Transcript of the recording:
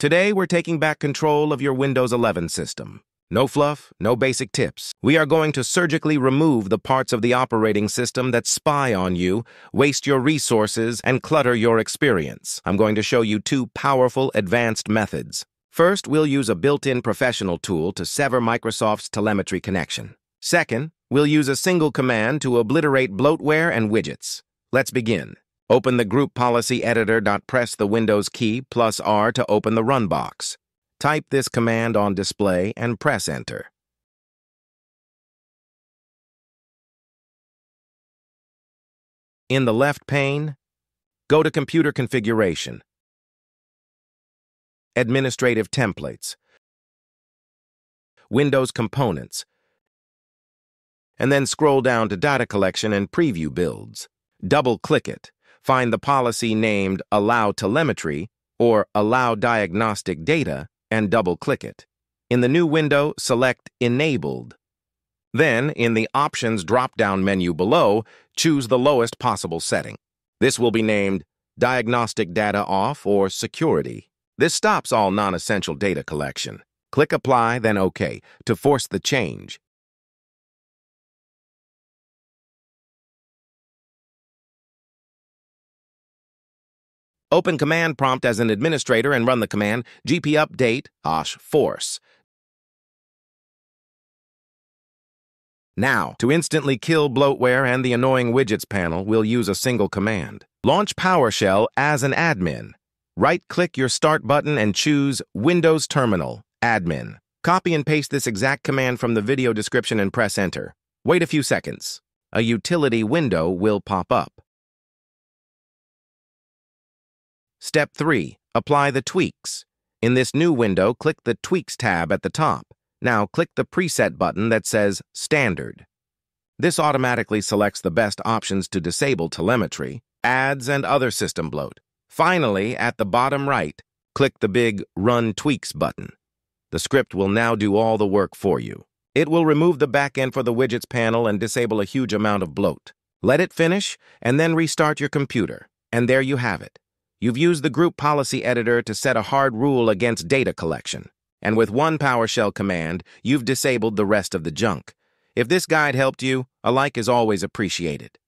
Today, we're taking back control of your Windows 11 system. No fluff, no basic tips. We are going to surgically remove the parts of the operating system that spy on you, waste your resources, and clutter your experience. I'm going to show you two powerful advanced methods. First, we'll use a built-in professional tool to sever Microsoft's telemetry connection. Second, we'll use a single command to obliterate bloatware and widgets. Let's begin. Open the Group Policy Editor. Press the Windows key plus R to open the Run box. Type this command on display and press Enter. In the left pane, go to Computer Configuration, Administrative Templates, Windows Components, and then scroll down to Data Collection and Preview Builds. Double-click it. Find the policy named Allow Telemetry or Allow Diagnostic Data and double-click it. In the new window, select Enabled. Then, in the Options drop-down menu below, choose the lowest possible setting. This will be named Diagnostic Data Off or Security. This stops all non-essential data collection. Click Apply, then OK, to force the change. Open command prompt as an administrator and run the command gpupdate -force. Now, to instantly kill bloatware and the annoying widgets panel, we'll use a single command. Launch PowerShell as an admin. Right-click your Start button and choose Windows Terminal, Admin. Copy and paste this exact command from the video description and press Enter. Wait a few seconds. A utility window will pop up. Step 3. Apply the tweaks. In this new window, click the Tweaks tab at the top. Now click the preset button that says Standard. This automatically selects the best options to disable telemetry, ads, and other system bloat. Finally, at the bottom right, click the big Run Tweaks button. The script will now do all the work for you. It will remove the backend for the widgets panel and disable a huge amount of bloat. Let it finish, and then restart your computer. And there you have it. You've used the Group Policy Editor to set a hard rule against data collection. And with one PowerShell command, you've disabled the rest of the junk. If this guide helped you, a like is always appreciated.